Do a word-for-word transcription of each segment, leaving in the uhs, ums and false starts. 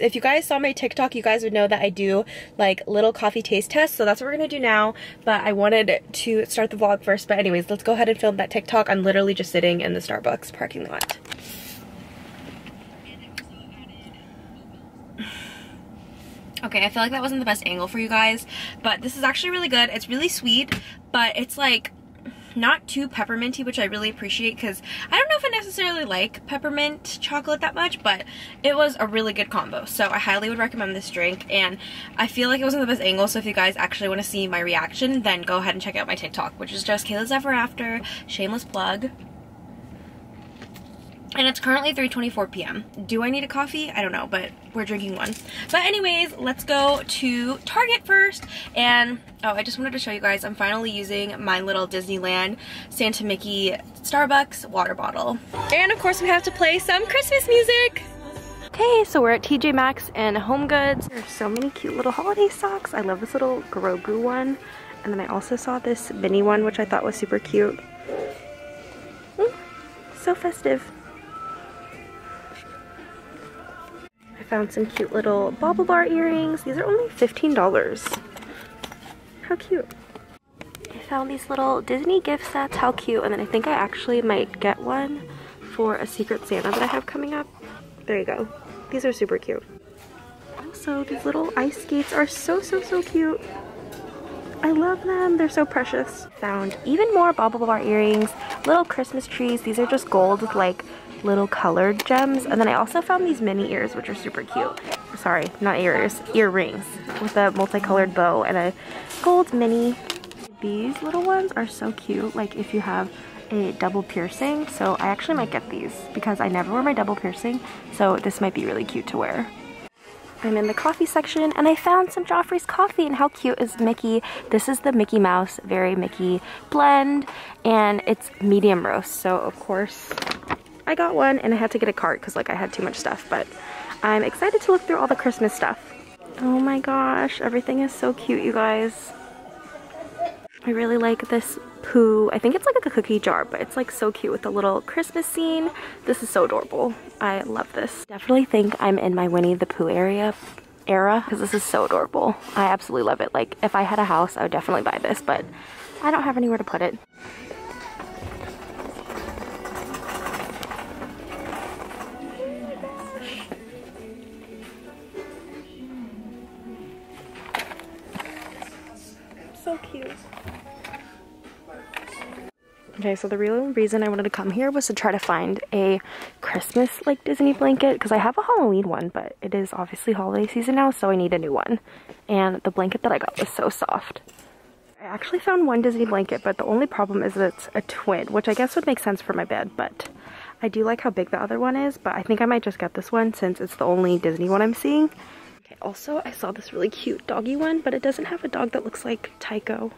If you guys saw my TikTok, you guys would know that I do like little coffee taste tests, so that's what we're gonna do now. But I wanted to start the vlog first, but anyways, let's go ahead and film that TikTok. I'm literally just sitting in the Starbucks parking lot. Okay, I feel like that wasn't the best angle for you guys, but this is actually really good. It's really sweet, but it's like not too pepperminty, which I really appreciate because I don't know if I necessarily like peppermint chocolate that much, but it was a really good combo. So I highly would recommend this drink, and I feel like it wasn't the best angle, so if you guys actually want to see my reaction, then go ahead and check out my TikTok, which is just Kayla's Ever After, shameless plug. And it's currently three twenty-four p m Do I need a coffee? I don't know, but we're drinking one. But anyways, let's go to Target first. And, oh, I just wanted to show you guys, I'm finally using my little Disneyland Santa Mickey Starbucks water bottle. And of course we have to play some Christmas music. Okay, so we're at T J Maxx and Home Goods. There's so many cute little holiday socks. I love this little Grogu one. And then I also saw this mini one, which I thought was super cute. Mm, so festive. Found some cute little Bauble Bar earrings. These are only fifteen dollars. How cute. I found these little Disney gift sets. How cute. And then I think I actually might get one for a Secret Santa that I have coming up. There you go. These are super cute. Also, these little ice skates are so, so, so cute. I love them. They're so precious. Found even more Bauble Bar earrings. Little Christmas trees. These are just gold with like little colored gems, and then I also found these mini ears, which are super cute. Sorry, not ears, earrings with a multicolored bow and a gold mini. These little ones are so cute, like if you have a double piercing, so I actually might get these because I never wear my double piercing, so this might be really cute to wear. I'm in the coffee section and I found some Joffrey's coffee, and how cute is Mickey? This is the Mickey Mouse Very Mickey blend, and it's medium roast, so of course I got one, and I had to get a cart because like I had too much stuff, but I'm excited to look through all the Christmas stuff. Oh my gosh, everything is so cute, you guys. I really like this Pooh. I think it's like a cookie jar, but it's like so cute with the little Christmas scene. This is so adorable. I love this. Definitely think I'm in my Winnie the Pooh area era because this is so adorable. I absolutely love it. Like if I had a house, I would definitely buy this, but I don't have anywhere to put it. So cute. Okay, so the real reason I wanted to come here was to try to find a Christmas like Disney blanket, because I have a Halloween one, but it is obviously holiday season now, so I need a new one. And the blanket that I got was so soft. I actually found one Disney blanket, but the only problem is that it's a twin, which I guess would make sense for my bed, but I do like how big the other one is, but I think I might just get this one since it's the only Disney one I'm seeing. Also, I saw this really cute doggy one, but it doesn't have a dog that looks like Tycho,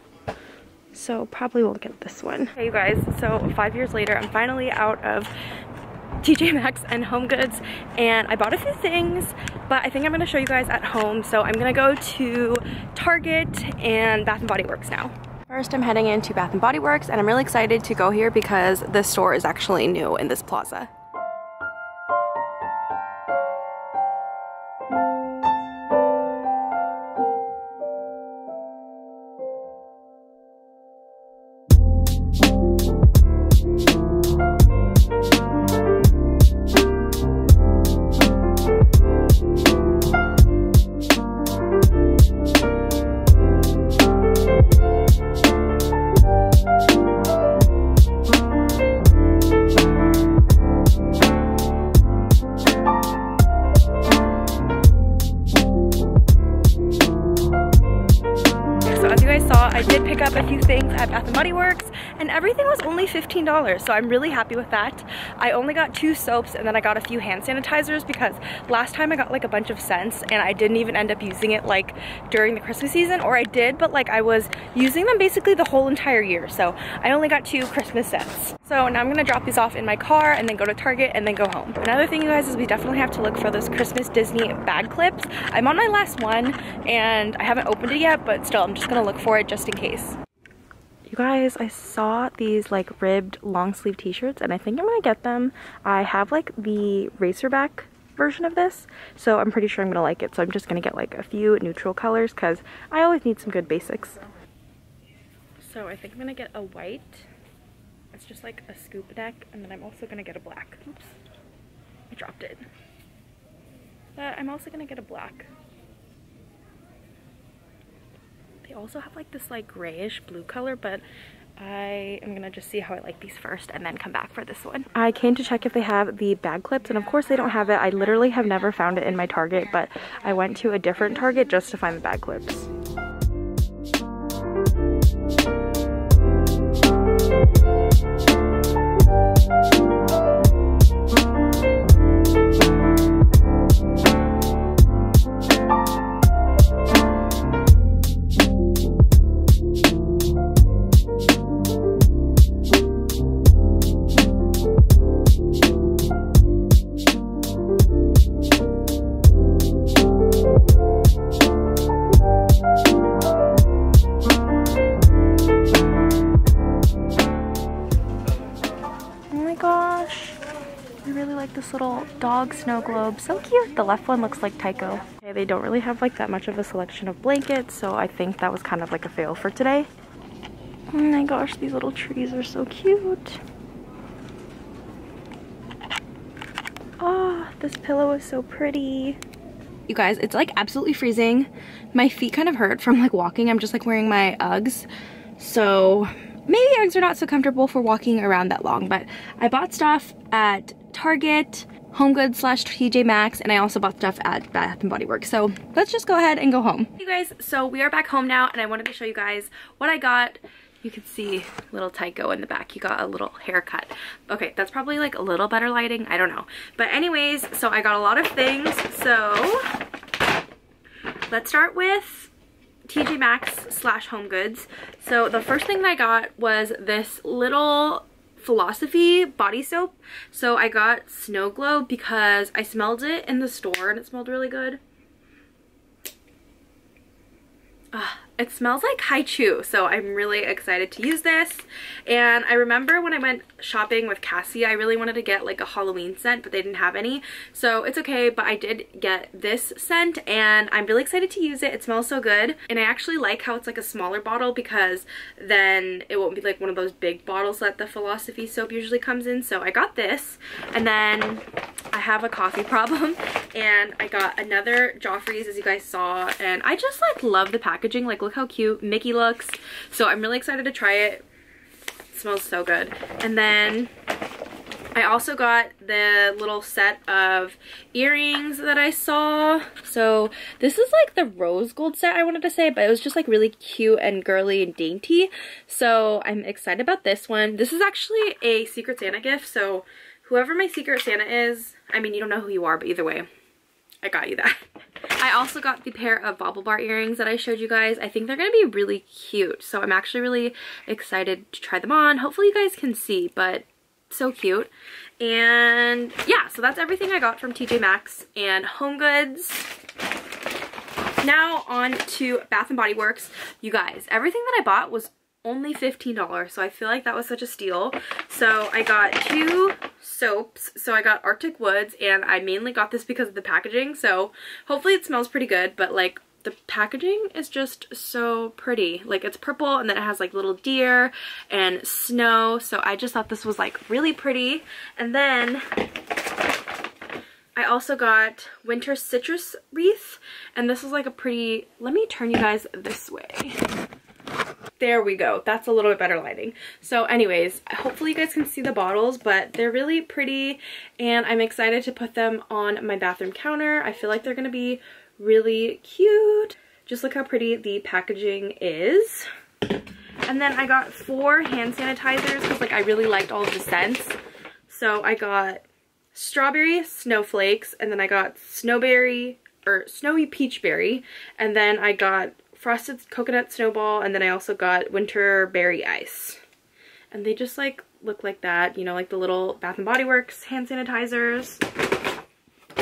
so probably won't get this one. Hey, you guys, so five years later, I'm finally out of T J Maxx and Home Goods, and I bought a few things, but I think I'm going to show you guys at home, so I'm going to go to Target and Bath and Body Works now. First, I'm heading into Bath and Body Works, and I'm really excited to go here because the store is actually new in this plaza. I did pick up a few things at Bath and Body Works, and everything was only fifteen dollars, so I'm really happy with that. I only got two soaps, and then I got a few hand sanitizers because last time I got like a bunch of scents and I didn't even end up using it like during the Christmas season, or I did, but like I was using them basically the whole entire year, so I only got two Christmas scents. So now I'm gonna drop these off in my car and then go to Target and then go home. Another thing, you guys, is we definitely have to look for those Christmas Disney bag clips. I'm on my last one and I haven't opened it yet, but still I'm just gonna look for it just in case. You guys, I saw these like ribbed long sleeve t-shirts and I think I'm gonna get them. I have like the racerback version of this, so I'm pretty sure I'm gonna like it. So I'm just gonna get like a few neutral colors because I always need some good basics. So I think I'm gonna get a white. It's just like a scoop deck, and then I'm also gonna get a black. Oops, I dropped it. But I'm also gonna get a black. They also have like this like grayish blue color, but I am gonna just see how I like these first and then come back for this one. I came to check if they have the bag clips, and of course they don't have it. I literally have never found it in my Target, but I went to a different Target just to find the bag clips. Snow Globe, so cute. The left one looks like Tycho. Okay, they don't really have like that much of a selection of blankets, so I think that was kind of like a fail for today. Oh my gosh, these little trees are so cute. Oh, this pillow is so pretty. You guys, it's like absolutely freezing. My feet kind of hurt from like walking. I'm just like wearing my Uggs, so maybe Uggs are not so comfortable for walking around that long, but I bought stuff at Target, Home Goods slash T J Maxx, and I also bought stuff at Bath and Body Works. So let's just go ahead and go home. Hey guys, so we are back home now, and I wanted to show you guys what I got. You can see little Tycho in the back. He got a little haircut. Okay, that's probably like a little better lighting. I don't know. But anyways, so I got a lot of things. So let's start with T J Maxx slash Home Goods. So the first thing that I got was this little Philosophy body soap. So I got Snow Globe because I smelled it in the store and it smelled really good. Ugh, it smells like Hi-Chew, so I'm really excited to use this. And I remember when I went shopping with Cassie, I really wanted to get like a Halloween scent, but they didn't have any, so it's okay. But I did get this scent and I'm really excited to use it. It smells so good, and I actually like how it's like a smaller bottle because then it won't be like one of those big bottles that the Philosophy soap usually comes in. So I got this, and then I have a coffee problem and I got another Joffrey's, as you guys saw, and I just like love the packaging. Like, look how cute Mickey looks, so I'm really excited to try it. It smells so good. And then I also got the little set of earrings that I saw. So this is like the rose gold set, I wanted to say, but it was just like really cute and girly and dainty. So I'm excited about this one. This is actually a Secret Santa gift, so whoever my Secret Santa is, I mean, you don't know who you are, but either way, I got you that. I also got the pair of Bauble Bar earrings that I showed you guys. I think they're gonna be really cute, so I'm actually really excited to try them on. Hopefully you guys can see, but so cute. And yeah, so that's everything I got from T J Maxx and Home Goods. Now on to Bath and Body Works. You guys, everything that I bought was only fifteen dollars, so I feel like that was such a steal. So I got two soaps. So I got Arctic Woods, and I mainly got this because of the packaging, so hopefully it smells pretty good. But like, the packaging is just so pretty. Like, it's purple and then it has like little deer and snow, so I just thought this was like really pretty. And then I also got Winter Citrus Wreath, and this is like a pretty, let me turn you guys this way. There we go. That's a little bit better lighting. So anyways, hopefully you guys can see the bottles, but they're really pretty and I'm excited to put them on my bathroom counter. I feel like they're gonna be really cute. Just look how pretty the packaging is. And then I got four hand sanitizers because like I really liked all of the scents. So I got Strawberry Snowflakes, and then I got Snowberry or Snowy Peachberry, and then I got Frosted Coconut Snowball, and then I also got Winter Berry Ice. And they just like look like that, you know, like the little Bath and Body Works hand sanitizers.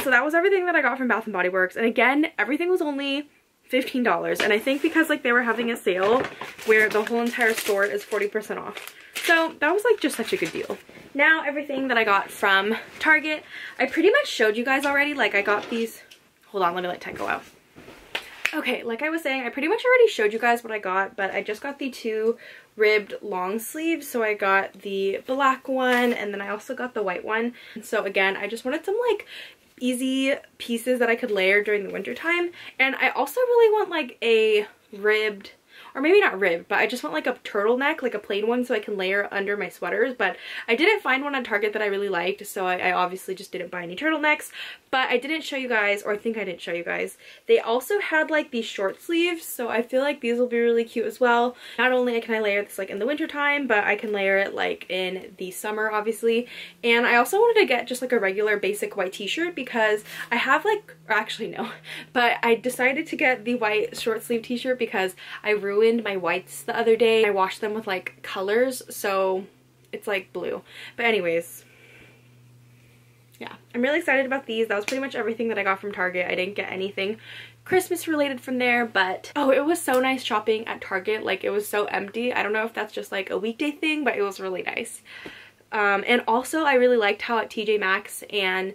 So that was everything that I got from Bath and Body Works, and again, everything was only fifteen dollars, and I think because like they were having a sale where the whole entire store is forty percent off. So that was like just such a good deal. Now everything that I got from Target, I pretty much showed you guys already. Like I got these, hold on, let me let Tycho out. Okay, like I was saying, I pretty much already showed you guys what I got, but I just got the two ribbed long sleeves. So I got the black one and then I also got the white one. So again, I just wanted some like easy pieces that I could layer during the winter time. And I also really want like a ribbed, or maybe not ribbed, but I just want like a turtleneck, like a plain one, so I can layer under my sweaters. But I didn't find one on Target that I really liked, so I, I obviously just didn't buy any turtlenecks. But I didn't show you guys, or I think I didn't show you guys, they also had like these short sleeves, so I feel like these will be really cute as well. Not only can I layer this like in the winter time, but I can layer it like in the summer, obviously. And I also wanted to get just like a regular basic white t-shirt because I have like, or actually no, but I decided to get the white short sleeve t-shirt because I ruined my whites the other day. I washed them with like colors, so it's like blue. But anyways, yeah, I'm really excited about these. That was pretty much everything that I got from Target. I didn't get anything Christmas related from there, but oh, it was so nice shopping at Target. Like it was so empty. I don't know if that's just like a weekday thing, but it was really nice. Um, and also I really liked how at T J Maxx and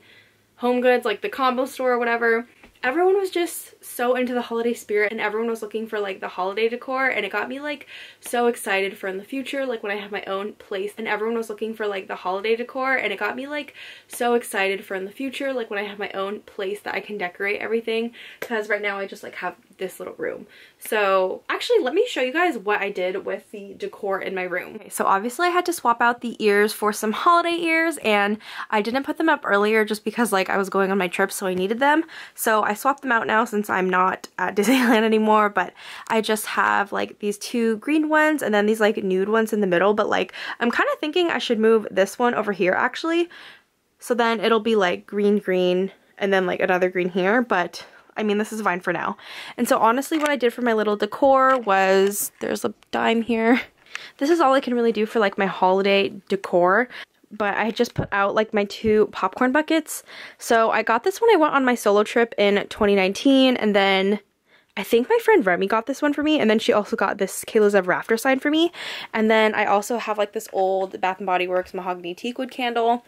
Home Goods, like the combo store or whatever, everyone was just so into the holiday spirit and everyone was looking for like the holiday decor, and it got me like so excited for in the future, like when I have my own place and everyone was looking for like the holiday decor and it got me like so excited for in the future, like when I have my own place that I can decorate everything, because right now I just like have this little room. So actually let me show you guys what I did with the decor in my room. Okay, so obviously I had to swap out the ears for some holiday ears, and I didn't put them up earlier just because like I was going on my trip, so I needed them. So I swapped them out now since I'm not at Disneyland anymore, but I just have like these two green ones and then these like nude ones in the middle, but like I'm kind of thinking I should move this one over here actually, so then it'll be like green green and then like another green here, but I mean, this is fine for now. And so honestly, what I did for my little decor was, there's a dime here. This is all I can really do for like my holiday decor, but I just put out like my two popcorn buckets. So I got this when I went on my solo trip in twenty nineteen, and then I think my friend Remy got this one for me, and then she also got this Kayla's Ever After sign for me. And then I also have like this old Bath and Body Works mahogany teakwood candle.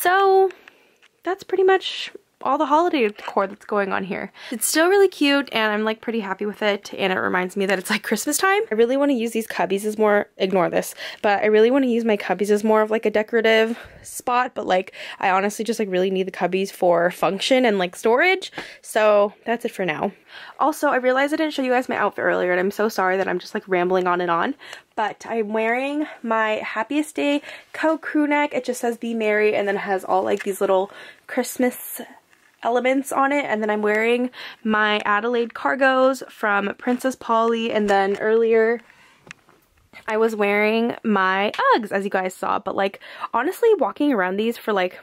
So that's pretty much all the holiday decor that's going on here. It's still really cute and I'm like pretty happy with it, and it reminds me that it's like Christmas time. I really want to use these cubbies as more, ignore this, but I really want to use my cubbies as more of like a decorative spot, but like I honestly just like really need the cubbies for function and like storage. So that's it for now. Also, I realized I didn't show you guys my outfit earlier and I'm so sorry that I'm just like rambling on and on, but I'm wearing my Happiest Day Co crew neck. It just says Be Merry and then it has all like these little Christmas elements on it, and then I'm wearing my Adelaide Cargos from Princess Polly, and then earlier I was wearing my Uggs as you guys saw, but like honestly walking around these for like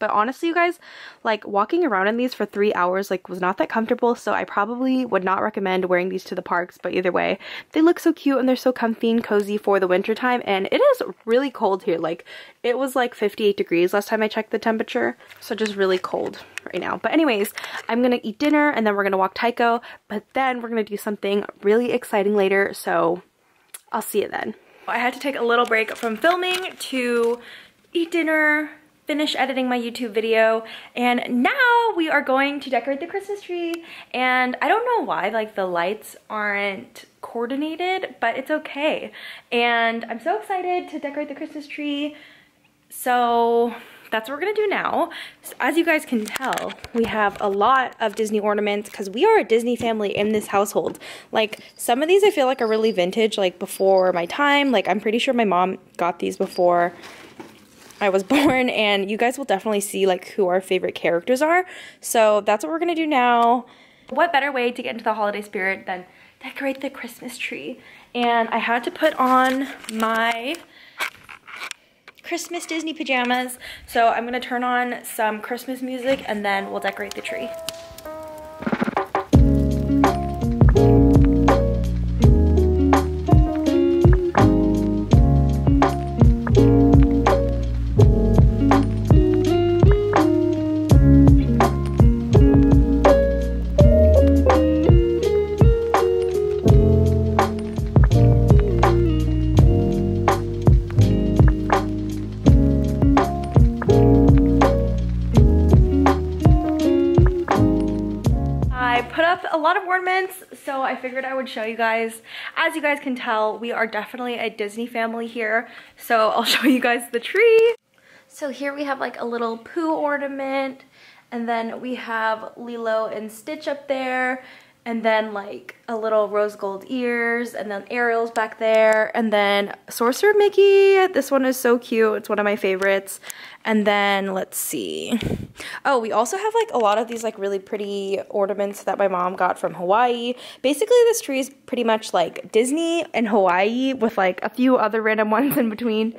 but honestly you guys like walking around in these for three hours like was not that comfortable, so I probably would not recommend wearing these to the parks. But either way, they look so cute and they're so comfy and cozy for the winter time, and it is really cold here. Like it was like fifty-eight degrees last time I checked the temperature, so just really cold right now. But anyways, I'm gonna eat dinner and then we're gonna walk Tycho, but then we're gonna do something really exciting later, so I'll see you then. I had to take a little break from filming to eat dinner, finish editing my YouTube video, and now we are going to decorate the Christmas tree. And I don't know why like the lights aren't coordinated, but it's okay. And I'm so excited to decorate the Christmas tree, so that's what we're gonna do now. So as you guys can tell, we have a lot of Disney ornaments because we are a Disney family in this household. Like some of these I feel like are really vintage, like before my time. Like I'm pretty sure my mom got these before I was born, and you guys will definitely see like who our favorite characters are. So that's what we're gonna do now. What better way to get into the holiday spirit than decorate the Christmas tree? And I had to put on my Christmas Disney pajamas, so I'm gonna turn on some Christmas music and then we'll decorate the tree. put up a lot of ornaments, so I figured I would show you guys. As you guys can tell, we are definitely a Disney family here, so I'll show you guys the tree. So here we have like a little Pooh ornament, and then we have Lilo and Stitch up there, and then like a little rose gold ears, and then Ariel's back there, and then Sorcerer Mickey. This one is so cute, it's one of my favorites. And then let's see. Oh, we also have like a lot of these like really pretty ornaments that my mom got from Hawaii. Basically this tree is pretty much like Disney and Hawaii with like a few other random ones in between.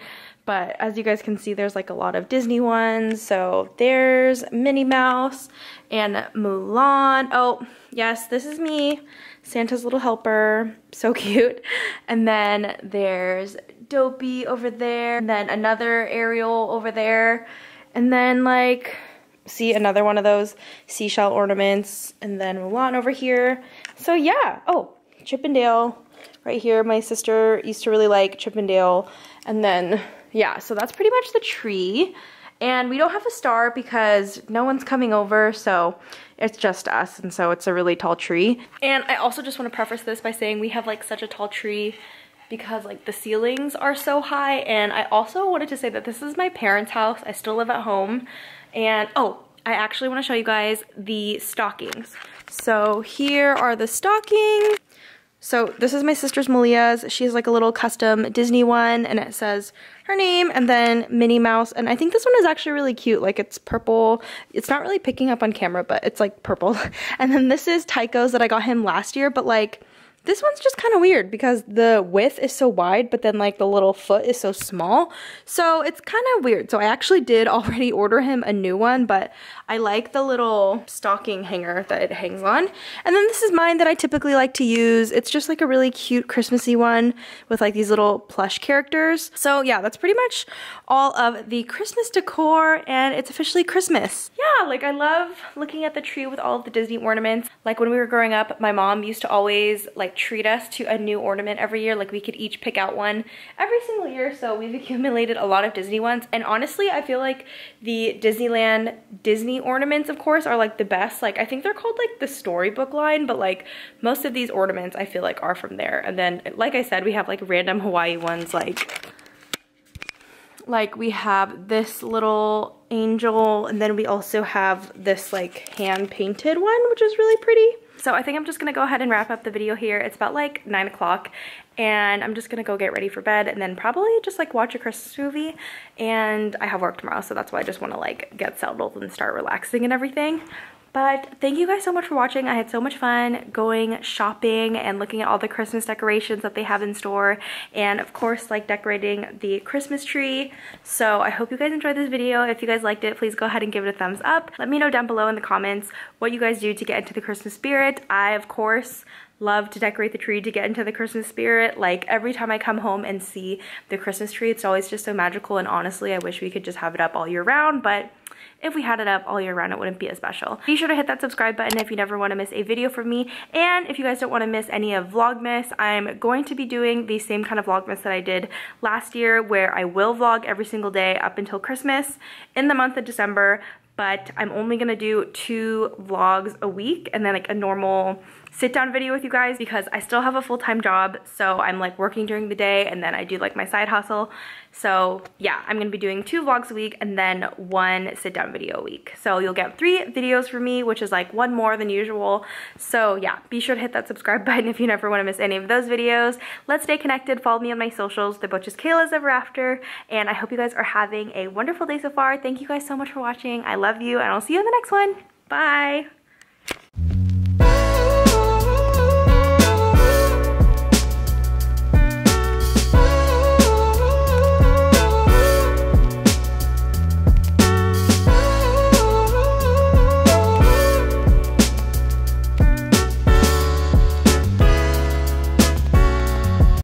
But as you guys can see, there's like a lot of Disney ones. So there's Minnie Mouse and Mulan. Oh, yes, this is me, Santa's little helper. So cute. And then there's Dopey over there. And then another Ariel over there. And then like, see another one of those seashell ornaments. And then Mulan over here. So yeah. Oh, Chip and Dale right here. My sister used to really like Chip and Dale. And then... yeah, so that's pretty much the tree, and we don't have a star because no one's coming over, so it's just us, and so it's a really tall tree. And I also just want to preface this by saying we have like such a tall tree because like the ceilings are so high, and I also wanted to say that this is my parents' house. I still live at home, and oh, I actually want to show you guys the stockings. So here are the stockings. So this is my sister's Malia's. She has like a little custom Disney one, and it says her name and then Minnie Mouse. And I think this one is actually really cute. Like it's purple. It's not really picking up on camera, but it's like purple. And then this is Tycho's that I got him last year. But like this one's just kind of weird because the width is so wide, but then like the little foot is so small. So it's kind of weird. So I actually did already order him a new one, but I like the little stocking hanger that it hangs on. And then this is mine that I typically like to use. It's just like a really cute Christmassy one with like these little plush characters. So yeah, that's pretty much all of the Christmas decor, and it's officially Christmas. Yeah, like I love looking at the tree with all of the Disney ornaments. Like when we were growing up, my mom used to always like treat us to a new ornament every year. Like we could each pick out one every single year, so we've accumulated a lot of Disney ones. And honestly, I feel like the Disneyland Disney ornaments, of course, are like the best. Like I think they're called like the storybook line, but like most of these ornaments I feel like are from there. And then like I said, we have like random Hawaii ones, like like we have this little angel, and then we also have this like hand-painted one, which is really pretty. So I think I'm just gonna go ahead and wrap up the video here. It's about like nine o'clock, and I'm just gonna go get ready for bed, and then probably just like watch a Christmas movie. And I have work tomorrow, so that's why I just wanna like get settled and start relaxing and everything. But thank you guys so much for watching. I had so much fun going shopping and looking at all the Christmas decorations that they have in store, and of course like decorating the Christmas tree. So I hope you guys enjoyed this video. If you guys liked it, please go ahead and give it a thumbs up. Let me know down below in the comments what you guys do to get into the Christmas spirit. I of course love to decorate the tree to get into the Christmas spirit. Like every time I come home and see the Christmas tree, it's always just so magical, and honestly I wish we could just have it up all year round, but if we had it up all year round, it wouldn't be as special. Be sure to hit that subscribe button if you never want to miss a video from me. And if you guys don't want to miss any of Vlogmas, I'm going to be doing the same kind of Vlogmas that I did last year, where I will vlog every single day up until Christmas in the month of December. But I'm only gonna do two vlogs a week, and then like a normal sit-down video with you guys, because I still have a full-time job, so I'm like working during the day, and then I do like my side hustle. So yeah, I'm gonna be doing two vlogs a week and then one sit-down video a week. So you'll get three videos from me, which is like one more than usual. So yeah, be sure to hit that subscribe button if you never wanna miss any of those videos. Let's stay connected, follow me on my socials. They're both just Kayla's Ever After, and I hope you guys are having a wonderful day so far. Thank you guys so much for watching. I love you, and I'll see you in the next one. Bye.